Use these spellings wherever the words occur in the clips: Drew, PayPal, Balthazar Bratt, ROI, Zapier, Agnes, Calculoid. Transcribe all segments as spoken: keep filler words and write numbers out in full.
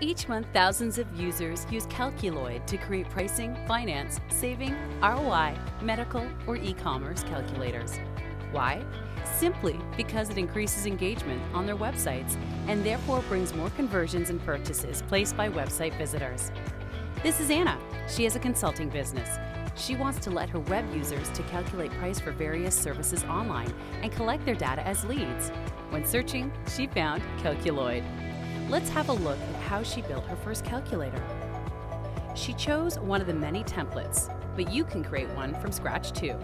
Each month, thousands of users use Calculoid to create pricing, finance, saving, R O I, medical, or e-commerce calculators. Why? Simply because it increases engagement on their websites and therefore brings more conversions and purchases placed by website visitors. This is Anna. She has a consulting business. She wants to let her web users to calculate price for various services online and collect their data as leads. When searching, she found Calculoid. Let's have a look at how she built her first calculator. She chose one of the many templates, but you can create one from scratch too.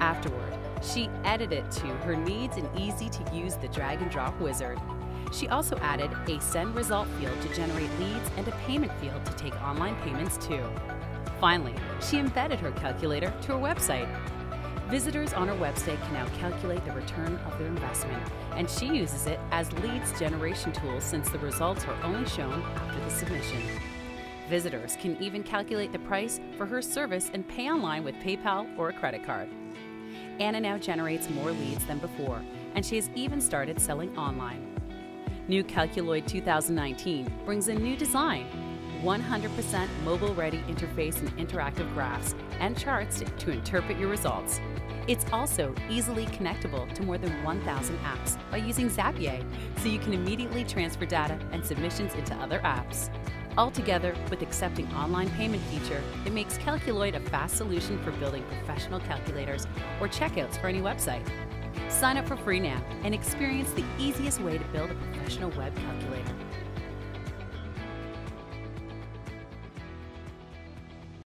Afterward, she added it to her needs and easy to use the drag and drop wizard. She also added a send result field to generate leads and a payment field to take online payments too. Finally, she embedded her calculator to her website. Visitors on her website can now calculate the return of their investment, and she uses it as leads generation tool since the results are only shown after the submission. Visitors can even calculate the price for her service and pay online with PayPal or a credit card. Anna now generates more leads than before, and she has even started selling online. New Calculoid two thousand nineteen brings a new design, one hundred percent mobile-ready interface and interactive graphs and charts to interpret your results. It's also easily connectable to more than one thousand apps by using Zapier, so you can immediately transfer data and submissions into other apps. Altogether, with accepting online payment feature, it makes Calculoid a fast solution for building professional calculators or checkouts for any website. Sign up for free now and experience the easiest way to build a professional web calculator.